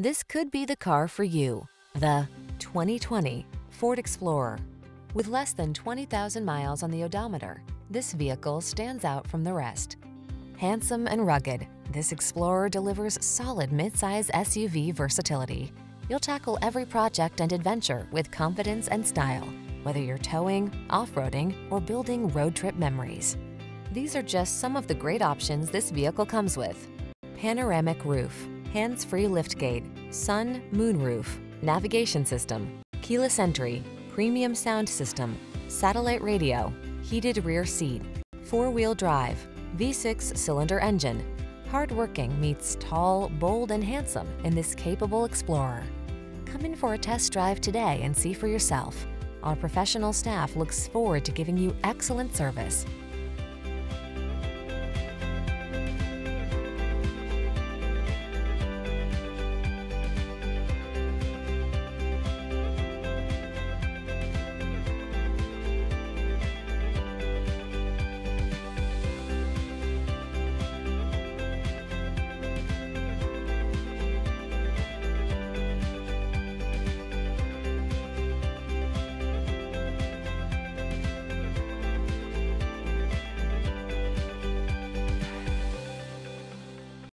This could be the car for you. The 2020 Ford Explorer. With less than 20,000 miles on the odometer, this vehicle stands out from the rest. Handsome and rugged, this Explorer delivers solid midsize SUV versatility. You'll tackle every project and adventure with confidence and style, whether you're towing, off-roading, or building road trip memories. These are just some of the great options this vehicle comes with: panoramic roof, hands-free liftgate, sun moonroof, navigation system, keyless entry, premium sound system, satellite radio, heated rear seat, four-wheel drive, V6 cylinder engine. Hardworking meets tall, bold, and handsome in this capable Explorer. Come in for a test drive today and see for yourself. Our professional staff looks forward to giving you excellent service.